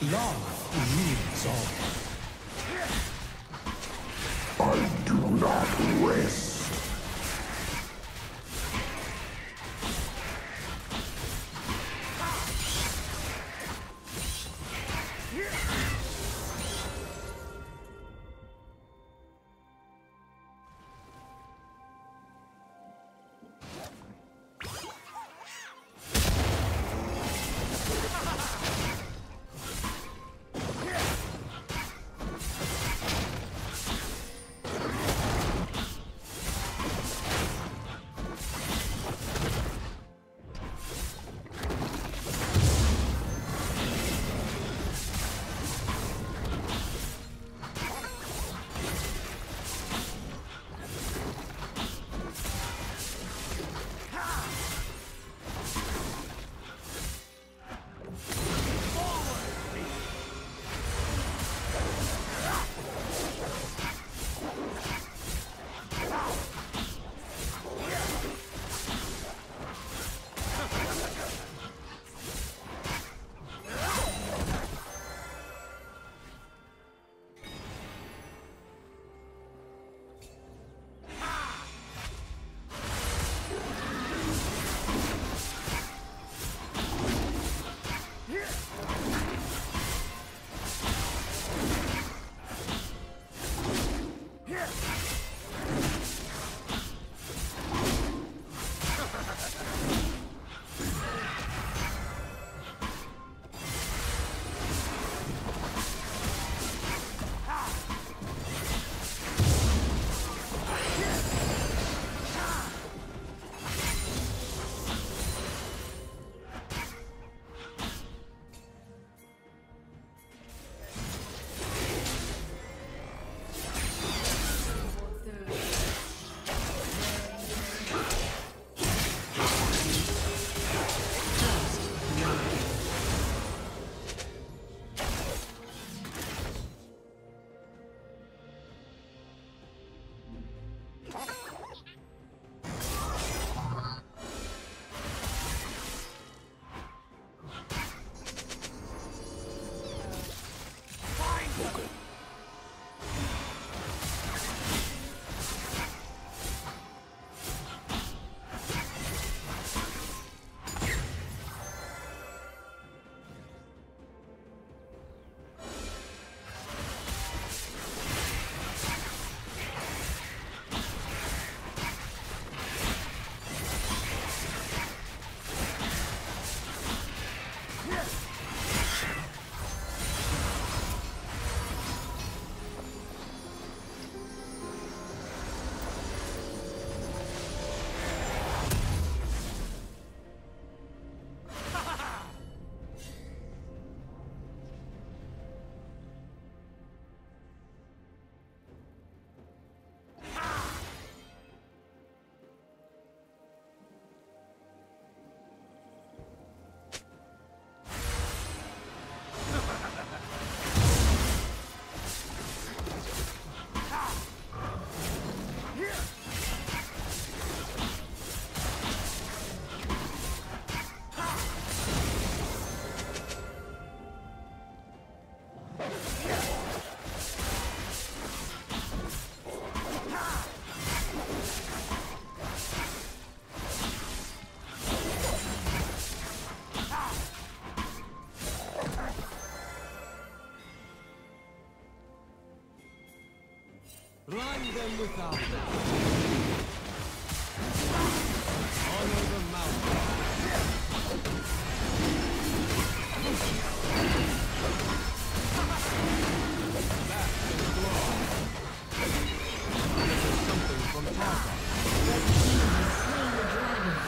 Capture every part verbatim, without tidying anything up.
Love lives on. I do not rest. Run them without them. Honor the mountain. Back to the floor. This is something from Tata. Red team has slain the dragon.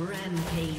Rampage.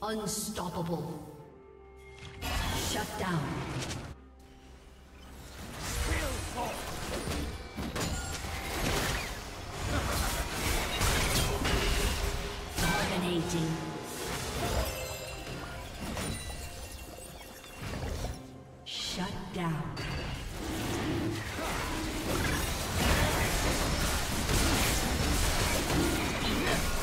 Unstoppable. Shut down. Dominating. Shut down. Yes.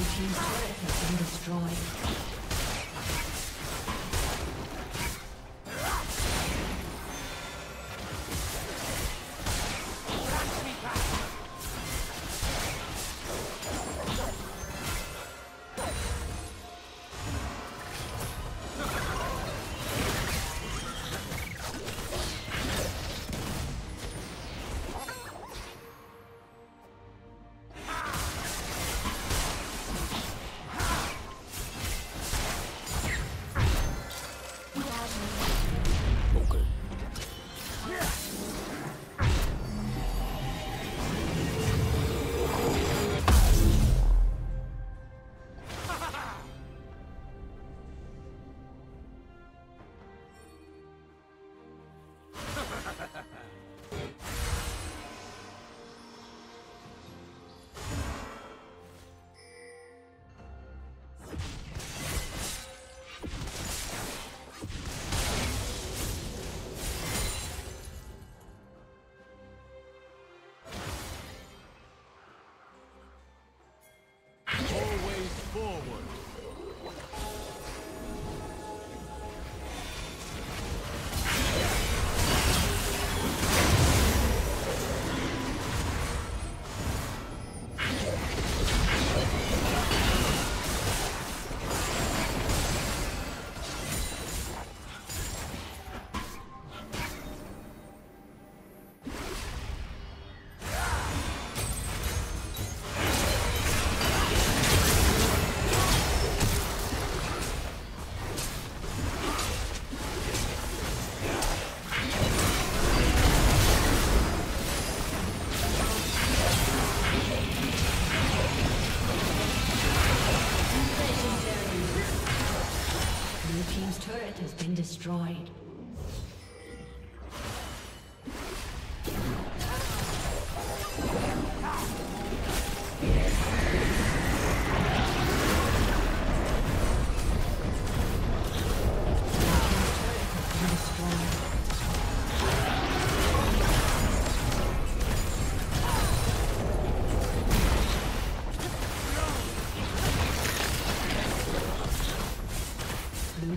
Blue team's turret has been destroyed. Destroyed. Blue